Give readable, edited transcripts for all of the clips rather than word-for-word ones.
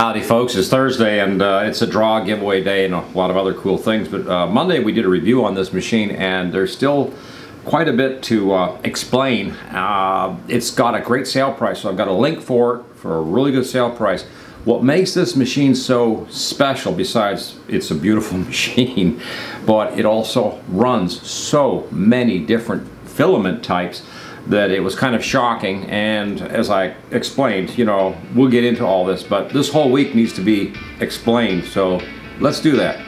Howdy folks, it's Thursday and it's a draw giveaway day and a lot of other cool things, but Monday we did a review on this machine and there's still quite a bit to explain. It's got a great sale price, so I've got a link for it for a really good sale price. What makes this machine so special, besides it's a beautiful machine, but it also runs so many different filament types that it was kind of shocking. And as I explained, you know, we'll get into all this, but this whole week needs to be explained, so let's do that.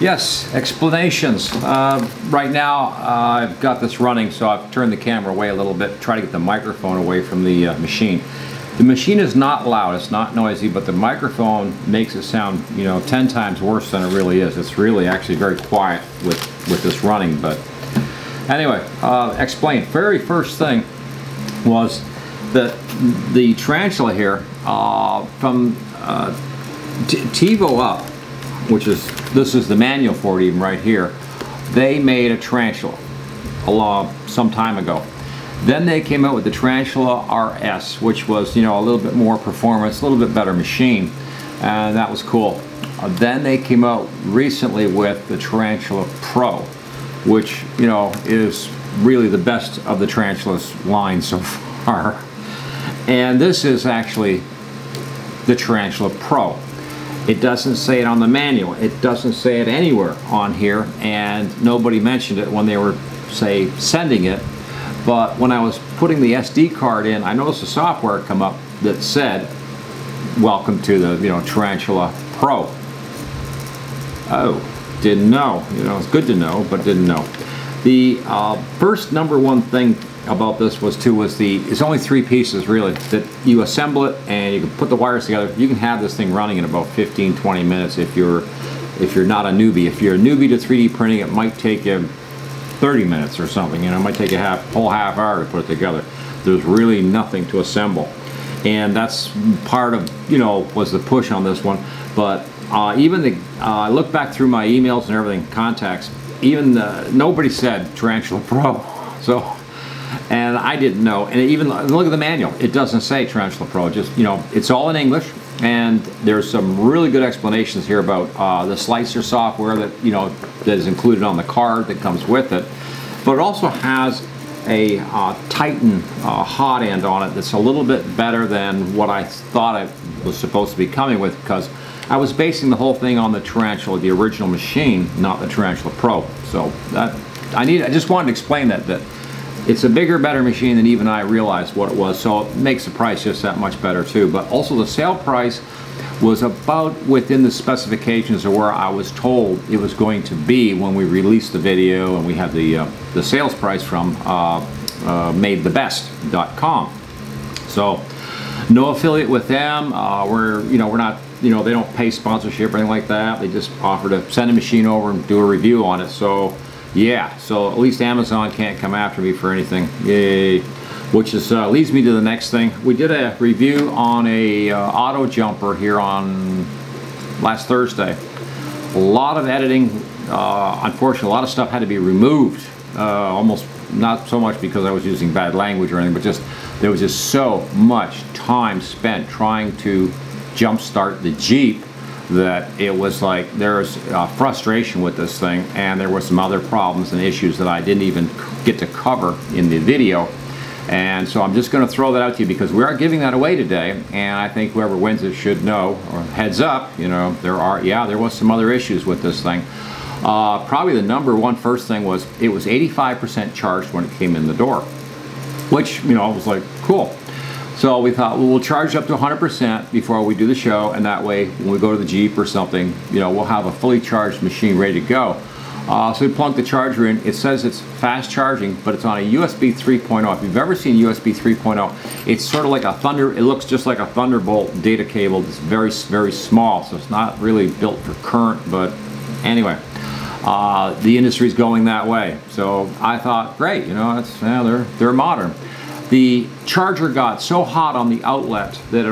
Yes, explanations. Right now I've got this running, so I've turned the camera away a little bit, try to get the microphone away from the machine. The machine is not loud, it's not noisy, but the microphone makes it sound, you know, 10 times worse than it really is. It's really actually very quiet with this running, but anyway, explain. Very first thing was that the Tarantula here, from Tevoup up, which is, this is the manual for it even right here, they made a Tarantula some time ago. Then they came out with the Tarantula RS, which was, you know, a little bit more performance, a little bit better machine, and that was cool. Then they came out recently with the Tarantula Pro, which, you know, is really the best of the Tarantula's line so far. And this is actually the Tarantula Pro. It doesn't say it on the manual. It doesn't say it anywhere on here, and nobody mentioned it when they were, say, sending it. But when I was putting the SD card in, I noticed the software come up that said, welcome to the, you know, Tarantula Pro. Oh, didn't know. You know, it's good to know, but didn't know. The first number one thing about this was it's only three pieces really, that you assemble it and you can put the wires together. You can have this thing running in about 15, 20 minutes if you're not a newbie. If you're a newbie to 3D printing, it might take you 30 minutes or something, you know, it might take a whole half hour to put it together. There's really nothing to assemble, and that's part of, you know, was the push on this one. But even the I look back through my emails and everything, contacts, even nobody said Tarantula Pro, so, and I didn't know. And even look at the manual, it doesn't say Tarantula Pro. Just, you know, it's all in English, and there's some really good explanations here about the slicer software that, you know, that is included on the card that comes with it. But it also has a Titan hot end on it that's a little bit better than what I thought it was supposed to be coming with, because I was basing the whole thing on the Tarantula, the original machine, not the Tarantula Pro. So that, I just wanted to explain that it's a bigger, better machine than even I realized what it was, so it makes the price just that much better too. But also the sale price was about within the specifications of where I was told it was going to be when we released the video and we had the sales price from MadeTheBest.com. So no affiliate with them. We're not, you know, they don't pay sponsorship or anything like that. They just offer to send a machine over and do a review on it. So yeah, so at least Amazon can't come after me for anything. Yay. Which is leads me to the next thing. We did a review on a auto jumper here on last Thursday. A lot of editing, unfortunately, a lot of stuff had to be removed. Almost not so much because I was using bad language or anything, but just there was just so much time spent trying to jumpstart the Jeep that it was like there's frustration with this thing, and there were some other problems and issues that I didn't even get to cover in the video. And so I'm just going to throw that out to you because we are giving that away today, and I think whoever wins it should know, or heads up, you know, there was some other issues with this thing. Probably the number one first thing was it was 85% charged when it came in the door, which, you know, was like cool. So we thought, well, we'll charge up to 100% before we do the show, and that way when we go to the Jeep or something, you know, we'll have a fully charged machine ready to go. So we plugged the charger in. It says it's fast charging, but it's on a USB 3.0. If you've ever seen USB 3.0, it's sort of like a it looks just like a Thunderbolt data cable. It's very, very small, so it's not really built for current, but anyway. The industry's going that way. So I thought, great, you know, they're modern. The charger got so hot on the outlet that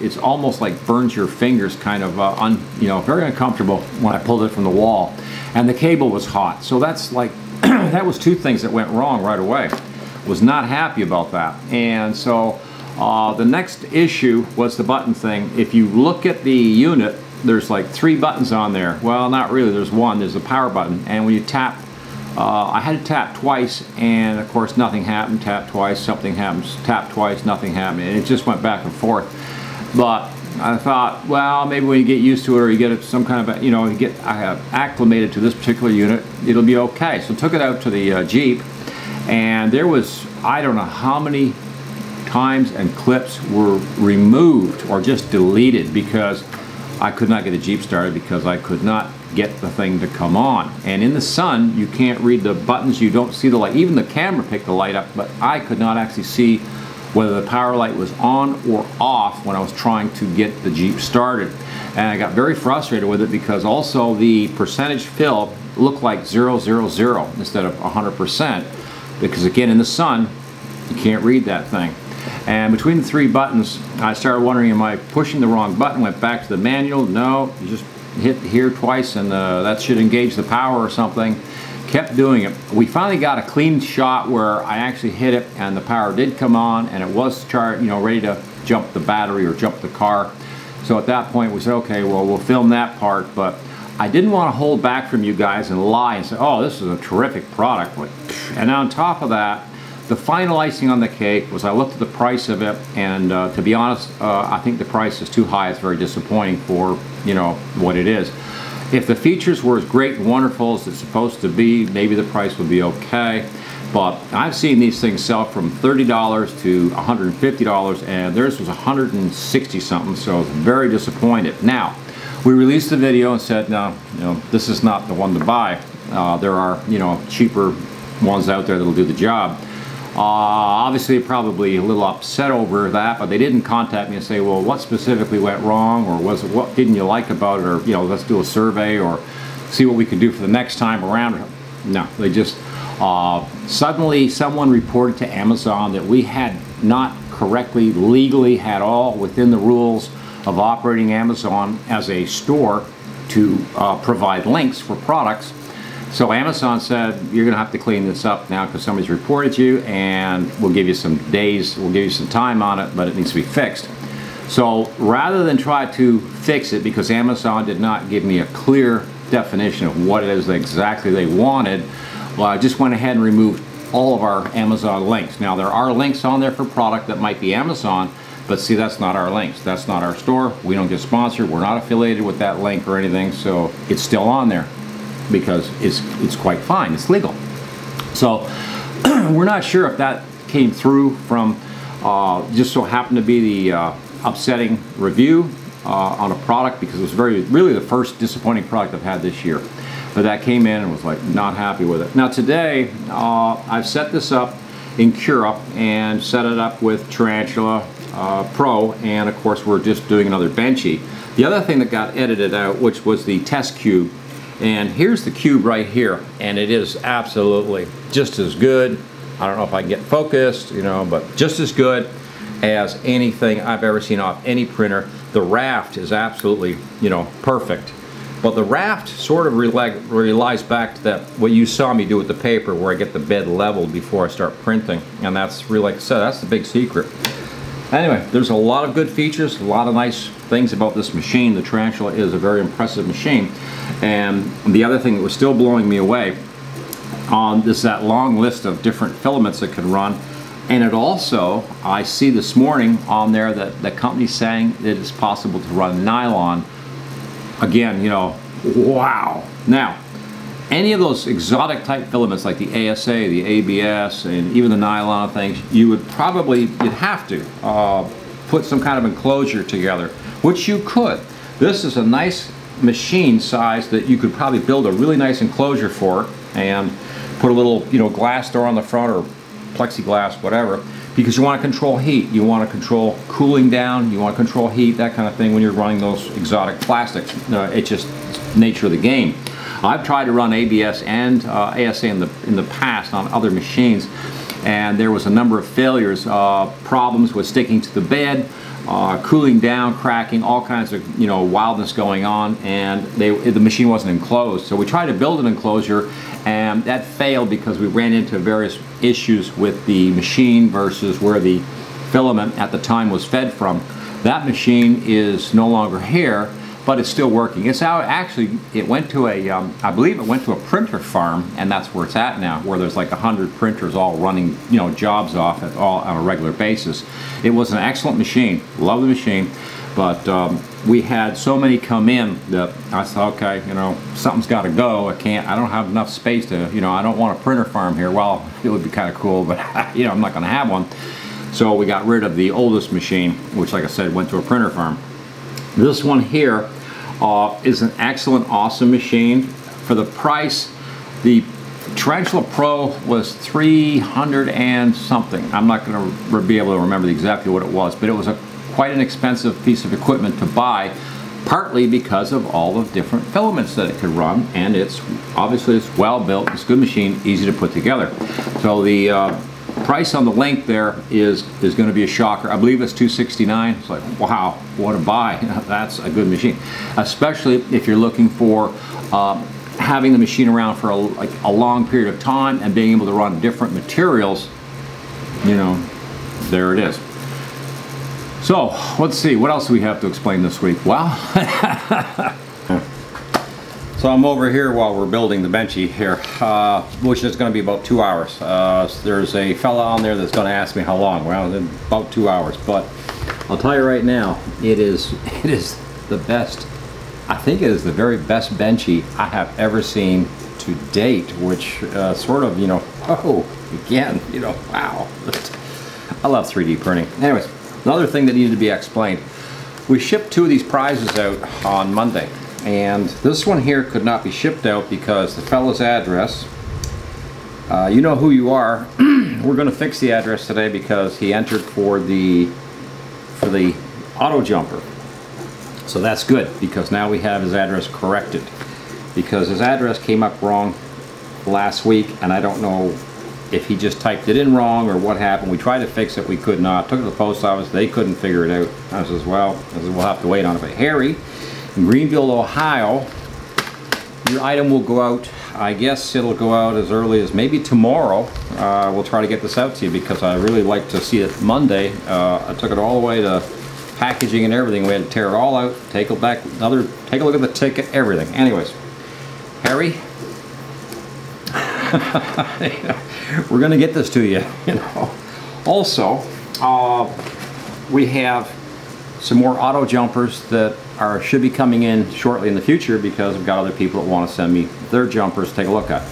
it's almost like burns your fingers, kind of very uncomfortable when I pulled it from the wall, and the cable was hot. So that's like that was two things that went wrong right away. Was not happy about that. And so the next issue was the button thing. If you look at the unit, there's like three buttons on there. Well, not really, there's one, there's a power button. And when you tap, I had to tap twice, and of course nothing happened. Tap twice, something happens. Tap twice, nothing happened. And it just went back and forth. But I thought, well, maybe when you get used to it, or you get some kind of, you know, you get acclimated to this particular unit, it'll be okay. So I took it out to the Jeep, and there was, I don't know how many times and clips were removed or just deleted because I could not get the Jeep started, because I could not get the thing to come on. And in the sun, you can't read the buttons, you don't see the light. Even the camera picked the light up, but I could not actually see whether the power light was on or off when I was trying to get the Jeep started. And I got very frustrated with it, because also the percentage fill looked like 000 instead of 100%, because again, in the sun, you can't read that thing. And between the three buttons, I started wondering, am I pushing the wrong button? Went back to the manual. No, you just hit here twice and that should engage the power or something. Kept doing it. We finally got a clean shot where I actually hit it and the power did come on, and it was charged, you know, ready to jump the battery or jump the car. So at that point we said, okay, well, we'll film that part, but I didn't want to hold back from you guys and lie and say, oh, this is a terrific product. And on top of that, the final icing on the cake was I looked at the price of it, and to be honest, I think the price is too high. It's very disappointing for, you know, what it is. If the features were as great and wonderful as it's supposed to be, maybe the price would be okay. But I've seen these things sell from $30 to $150, and theirs was $160 something, so I was very disappointed. Now, we released the video and said, no, you know, this is not the one to buy. There are, you know, cheaper ones out there that'll do the job. Obviously probably a little upset over that, but they didn't contact me and say, well, what specifically went wrong, or was it, what didn't you like about it, or, you know, let's do a survey or see what we can do for the next time around. No, they just suddenly someone reported to Amazon that we had not correctly legally had all within the rules of operating Amazon as a store to provide links for products. So Amazon said, you're going to have to clean this up now, because somebody's reported you, and we'll give you some days, we'll give you some time on it, but it needs to be fixed. So rather than try to fix it, because Amazon did not give me a clear definition of what it is exactly they wanted, well, I just went ahead and removed all of our Amazon links. Now, there are links on there for product that might be Amazon, but see, that's not our links. That's not our store. We don't get sponsored. We're not affiliated with that link or anything, so it's still on there, because it's quite fine, it's legal. So we're not sure if that came through from just so happened to be the upsetting review on a product, because it was really the first disappointing product I've had this year. But that came in and was like not happy with it. Now today, I've set this up in Cura and set it up with Tarantula Pro, and of course we're just doing another Benchy. The other thing that got edited out, which was the test cube, and here's the cube right here, and it is absolutely just as good. I don't know if I can get focused, you know, but just as good as anything I've ever seen off any printer. The raft is absolutely, you know, perfect. But the raft sort of relies back to that, what you saw me do with the paper, where I get the bed leveled before I start printing. And that's really, like I said, that's the big secret. Anyway, there's a lot of good features, a lot of nice things about this machine. The Tarantula is a very impressive machine. And the other thing that was still blowing me away on is that long list of different filaments that can run. And it also, I see this morning on there that the company's saying that it's possible to run nylon. Again, you know, wow. Now, any of those exotic type filaments like the ASA, the ABS, and even the nylon things, you would probably, you'd have to put some kind of enclosure together, which you could. This is a nice machine size that you could probably build a really nice enclosure for, and put a little, you know, glass door on the front, or plexiglass, whatever, because you want to control heat, you want to control cooling down, you want to control heat, that kind of thing when you're running those exotic plastics. It's just nature of the game. I've tried to run ABS and ASA in the past on other machines, and there was a number of failures, problems with sticking to the bed, cooling down, cracking, all kinds of wildness going on, and the machine wasn't enclosed. So we tried to build an enclosure, and that failed because we ran into various issues with the machine versus where the filament at the time was fed from. That machine is no longer here, but it's still working. It's out, actually, it went to a, I believe it went to a printer farm, and that's where it's at now, where there's like 100 printers all running, jobs off at all on a regular basis. It was an excellent machine, love the machine, but we had so many come in that I said, okay, something's gotta go. I don't have enough space to, I don't want a printer farm here. Well, it would be kind of cool, but I'm not gonna have one. So we got rid of the oldest machine, which like I said, went to a printer farm. This one here is an excellent, awesome machine. For the price, the Tarantula Pro was 300 and something. I'm not going to be able to remember exactly what it was, but it was quite an expensive piece of equipment to buy, partly because of all the different filaments that it could run, and it's well built. It's a good machine, easy to put together. So the price on the link there is going to be a shocker. I believe it's $269. It's like, wow, what a buy. That's a good machine, especially if you're looking for having the machine around for a long period of time and being able to run different materials. There it is. So let's see, what else do we have to explain this week? Well, so I'm over here while we're building the Benchy here, which is going to be about 2 hours. There's a fella on there that's going to ask me how long. Well, about 2 hours, but I'll tell you right now, it is the best. I think it is the very best Benchy I have ever seen to date, which sort of, wow. I love 3D printing. Anyways, another thing that needed to be explained. We shipped 2 of these prizes out on Monday, and this one here could not be shipped out because the fella's address, you know who you are. We're going to fix the address today because he entered for the auto jumper. So that's good, because now we have his address corrected, because his address came up wrong last week, and I don't know if he just typed it in wrong or what happened. We tried to fix it, we could not. Took it to the post office, they couldn't figure it out. I said, we'll have to wait on it. But Harry, in Greenville, Ohio, your item will go out, I guess it'll go out as early as maybe tomorrow. We'll try to get this out to you because I really like to see it Monday. I took it all the way to packaging and everything. We had to tear it all out, take it back, take a look at the ticket, everything. Anyways, Harry, we're gonna get this to you, Also, we have some more auto jumpers that should be coming in shortly in the future, because I've got other people that want to send me their jumpers to take a look at.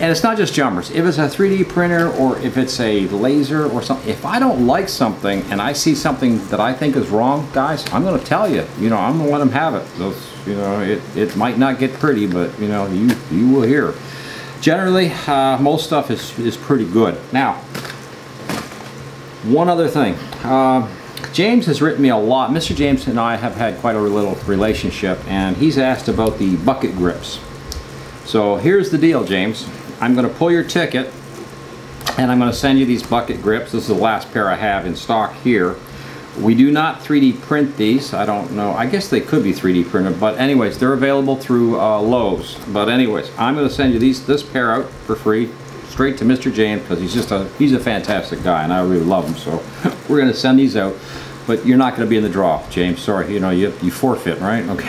And it's not just jumpers. If it's a 3D printer or if it's a laser or something, if I don't like something and I see something that I think is wrong, guys, I'm going to tell you. I'm going to let them have it. It might not get pretty, but you will hear. Generally, most stuff is pretty good. Now, one other thing. James has written me a lot. Mr. James and I have had quite a little relationship, and he's asked about the bucket grips. So here's the deal, James. I'm going to pull your ticket, and I'm going to send you these bucket grips. This is the last pair I have in stock here. We do not 3D print these. I don't know. I guess they could be 3D printed, but anyways, they're available through Lowe's. But anyways, I'm going to send you this pair out for free, straight to Mr. James, because he's a fantastic guy, and I really love him. So we're going to send these out, but you're not going to be in the draw, James. Sorry, you forfeit, right? Okay.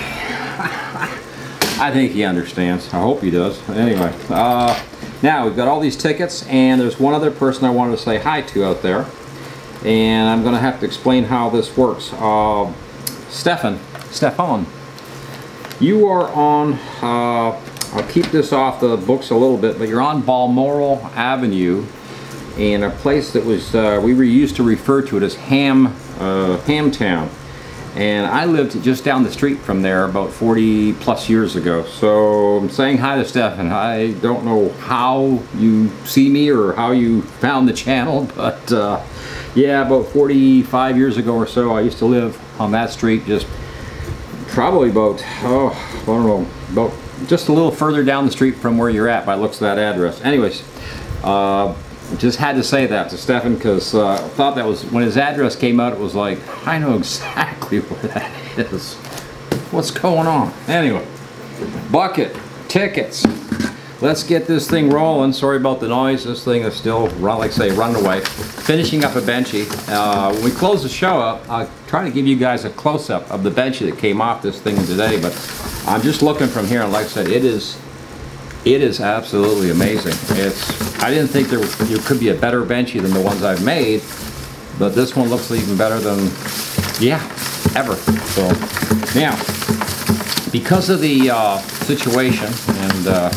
I think he understands. I hope he does. Anyway, now we've got all these tickets, and there's one other person I wanted to say hi to out there, and I'm going to have to explain how this works. Stefan, you are on. I'll keep this off the books a little bit, but you're on Balmoral Avenue in a place that was, we used to refer to it as Hamtown. And I lived just down the street from there about 40 plus years ago. So I'm saying hi to Stefan. I don't know how you see me or how you found the channel, but yeah, about 45 years ago or so, I used to live on that street, just probably about, I don't know, about just a little further down the street from where you're at by looks of that address. Anyways, Just had to say that to Stefan because I thought that was, when his address came out, it was like, I know exactly where that is. What's going on? Anyway, bucket, tickets. Let's get this thing rolling. Sorry about the noise. This thing is still, like I say, running away. Finishing up a Benchy. When we close the show up, I'll try to give you guys a close-up of the Benchy that came off this thing today, but I'm just looking from here, and like I said, it is absolutely amazing. I didn't think there could be a better Benchy than the ones I've made, but this one looks even better than, yeah, ever. So, now, because of the situation, and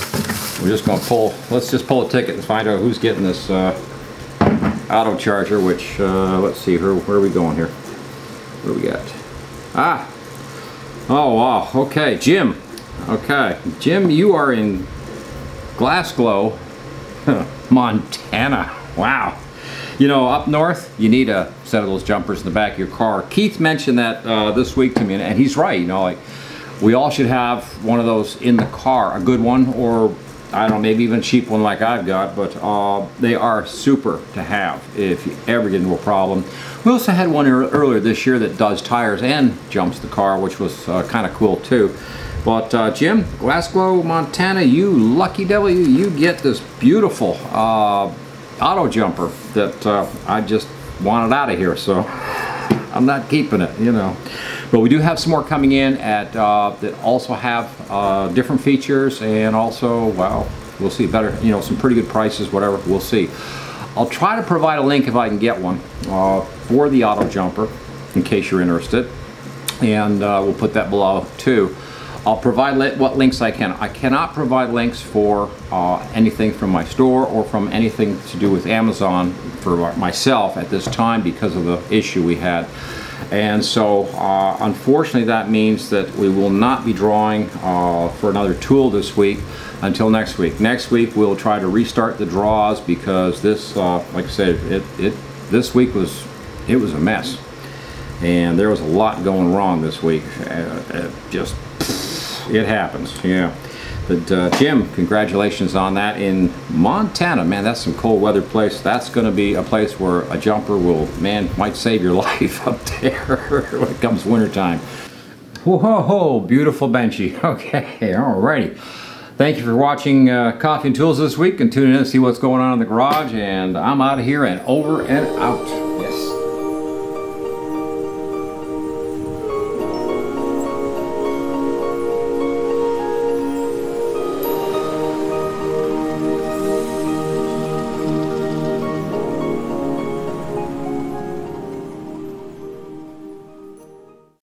we're just going to pull, let's just pull a ticket and find out who's getting this auto charger, which, let's see, where are we going here? What do we got? Ah! Oh, wow. Okay, Jim. Okay. Jim, you are in Glasgow, Montana. Wow. You know, up north, you need a set of those jumpers in the back of your car. Keith mentioned that this week to me, and he's right. You know, like, we all should have one of those in the car, a good one, or I don't know, maybe even a cheap one like I've got, but they are super to have if you ever get into a problem. We also had one earlier this year that does tires and jumps the car, which was kind of cool too. But Jim, Glasgow, Montana, you lucky devil, you get this beautiful auto jumper that I just wanted out of here, so I'm not keeping it, you know. But we do have some more coming in at that also have different features, and also, well, we'll see better, you know, some pretty good prices, whatever, we'll see. I'll try to provide a link if I can get one for the auto jumper in case you're interested, and we'll put that below too. I'll provide what links I can. I cannot provide links for anything from my store or from anything to do with Amazon for myself at this time because of the issue we had. And so unfortunately that means that we will not be drawing for another tool this week until next week. Next week we'll try to restart the draws because this, like I said, this week was a mess. And there was a lot going wrong this week. Just it happens, yeah. But Jim, congratulations on that in Montana. Man, that's some cold weather place. That's going to be a place where a jumper will, man, might save your life up there when it comes wintertime. Whoa, ho, ho, beautiful Benchy. Okay, alrighty. Thank you for watching Coffee and Tools this week, and tune in to see what's going on in the garage. And I'm out of here and over and out.